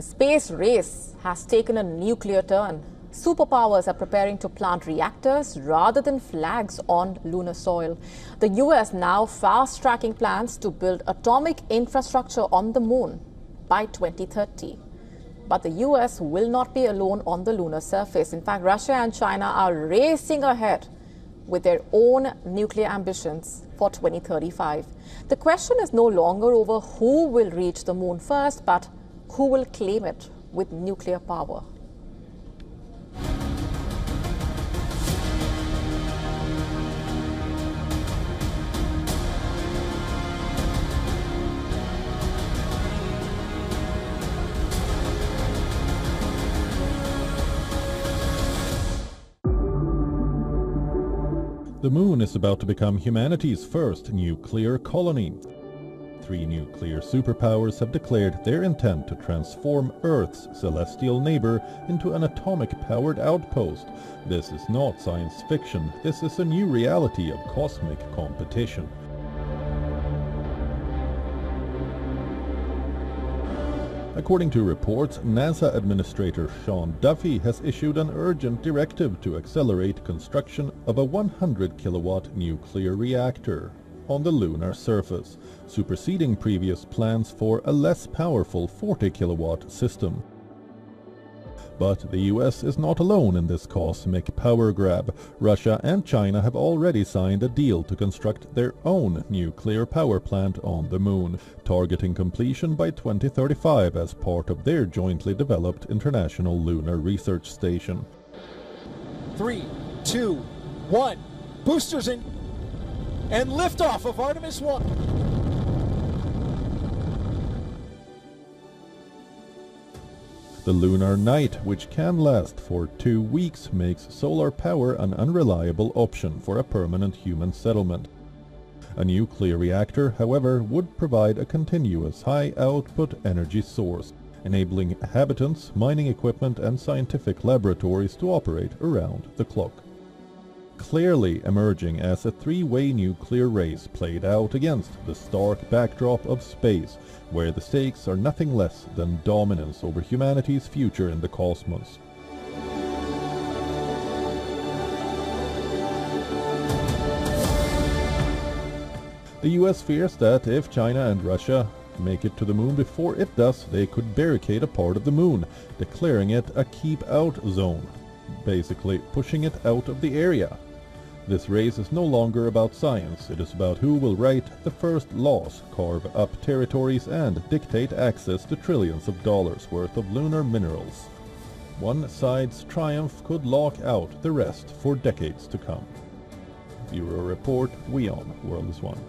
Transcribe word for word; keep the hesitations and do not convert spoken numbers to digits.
The space race has taken a nuclear turn. Superpowers are preparing to plant reactors rather than flags on lunar soil. The U S now fast-tracking plans to build atomic infrastructure on the moon by twenty thirty. But the U S will not be alone on the lunar surface. In fact, Russia and China are racing ahead with their own nuclear ambitions for twenty thirty-five. The question is no longer over who will reach the moon first, but who will claim it with nuclear power. The moon is about to become humanity's first nuclear colony. Three nuclear superpowers have declared their intent to transform Earth's celestial neighbor into an atomic-powered outpost. This is not science fiction. This is a new reality of cosmic competition. According to reports, NASA Administrator Sean Duffy has issued an urgent directive to accelerate construction of a one hundred kilowatt nuclear reactor on the lunar surface, superseding previous plans for a less powerful forty kilowatt system. But the U S is not alone in this cosmic power grab. Russia and China have already signed a deal to construct their own nuclear power plant on the moon, targeting completion by twenty thirty-five as part of their jointly developed International Lunar Research Station. Three, two, one, boosters in, and liftoff of Artemis One. The lunar night, which can last for two weeks, makes solar power an unreliable option for a permanent human settlement. A nuclear reactor, however, would provide a continuous high-output energy source, enabling habitants, mining equipment and scientific laboratories to operate around the clock. Clearly emerging as a three-way nuclear race played out against the stark backdrop of space, where the stakes are nothing less than dominance over humanity's future in the cosmos. The U S fears that if China and Russia make it to the moon before it does, they could barricade a part of the moon, declaring it a keep-out zone, basically pushing it out of the area. This race is no longer about science, it is about who will write the first laws, carve up territories and dictate access to trillions of dollars worth of lunar minerals. One side's triumph could lock out the rest for decades to come. Bureau Report, WION, World is One.